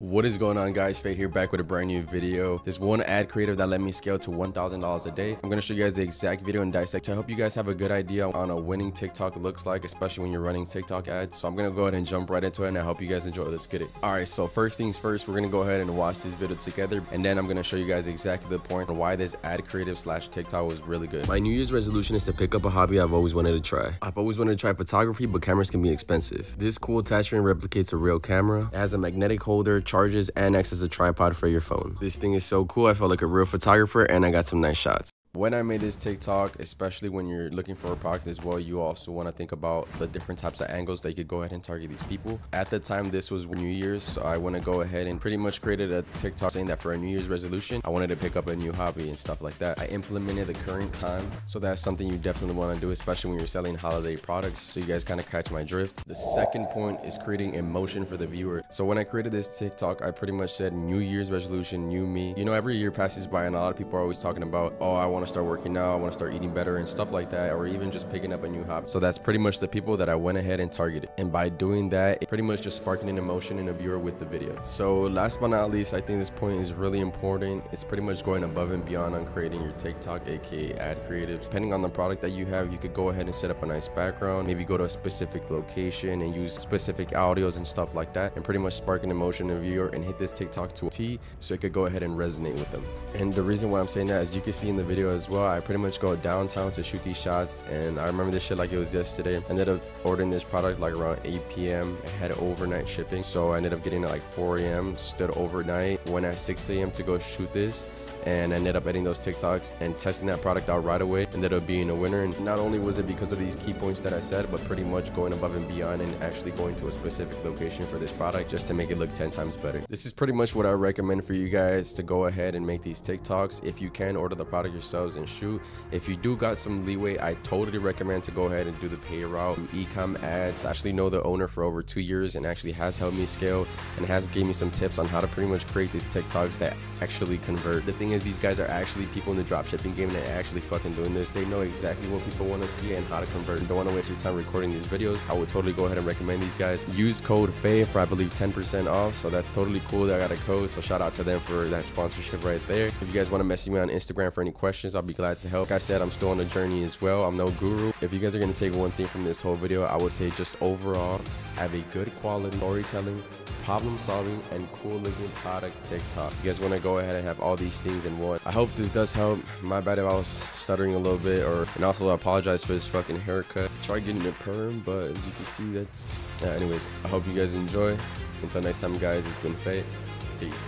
What is going on, guys? Faye here, back with a brand new video. This one ad creative that let me scale to $1,000 a day. I'm gonna show you guys the exact video and dissect to help you guys have a good idea on a winning TikTok looks like, especially when you're running TikTok ads. So I'm gonna go ahead and jump right into it, and I hope you guys enjoy. Let's get it. All right, so first things first, we're gonna go ahead and watch this video together, and then I'm gonna show you guys exactly the point on why this ad creative slash TikTok was really good. My New Year's resolution is to pick up a hobby I've always wanted to try. I've always wanted to try photography, but cameras can be expensive. This cool attachment replicates a real camera. It has a magnetic holder, charges, and acts as a tripod for your phone. This thing is so cool. I felt like a real photographer, and I got some nice shots. When I made this TikTok, especially when you're looking for a product as well, you also want to think about the different types of angles that you could go ahead and target these people. At the time, this was New Year's, so I want to go ahead and pretty much created a TikTok saying that for a New Year's resolution, I wanted to pick up a new hobby and stuff like that. I implemented the current time, so that's something you definitely want to do, especially when you're selling holiday products, so you guys kind of catch my drift. The second point is creating emotion for the viewer. So when I created this TikTok, I pretty much said New Year's resolution, new me. You know, every year passes by, and a lot of people are always talking about, oh, I want to start working out, I want to start eating better and stuff like that, or even just picking up a new hobby. So that's pretty much the people that I went ahead and targeted, and by doing that, it pretty much just sparking an emotion in a viewer with the video. So last but not least, I think this point is really important. It's pretty much going above and beyond on creating your TikTok, aka ad creatives. Depending on the product that you have, you could go ahead and set up a nice background, maybe go to a specific location and use specific audios and stuff like that, and pretty much spark an emotion in a viewer and hit this TikTok to a T, so it could go ahead and resonate with them. And the reason why I'm saying that, as you can see in the video as well, I pretty much go downtown to shoot these shots, and I remember this shit like it was yesterday. I ended up ordering this product like around 8 p.m. I had overnight shipping, so I ended up getting it like 4 a.m. stood overnight, went at 6 a.m. to go shoot this, and I ended up editing those TikToks and testing that product out right away. Ended up being a winner, and not only was it because of these key points that I said, but pretty much going above and beyond and actually going to a specific location for this product just to make it look 10 times better. This is pretty much what I recommend for you guys to go ahead and make these TikToks. If you can, order the product yourselves and shoot. If you do got some leeway, I totally recommend to go ahead and do the pay route, e-com ads. I actually know the owner for over 2 years, and actually has helped me scale and has gave me some tips on how to pretty much create these TikToks that actually convert. The thing is, these guys are actually people in the dropshipping game that are actually fucking doing this. They know exactly what people want to see and how to convert. Don't want to waste your time recording these videos. I would totally go ahead and recommend these guys. Use code FAYE for, I believe, 10% off. So that's totally cool that I got a code. So shout out to them for that sponsorship right there. If you guys want to message me on Instagram for any questions, I'll be glad to help. Like I said, I'm still on a journey as well. I'm no guru. If you guys are going to take one thing from this whole video, I would say just overall, have a good quality storytelling, problem solving, and cool looking product TikTok. You guys want to go ahead and have all these things in one. I hope this does help. My bad if I was stuttering a little bit, and also I apologize for this fucking haircut. Try getting a perm, but as you can see, that's anyways, I hope you guys enjoy. Until next time, guys, it's been Faye. Peace.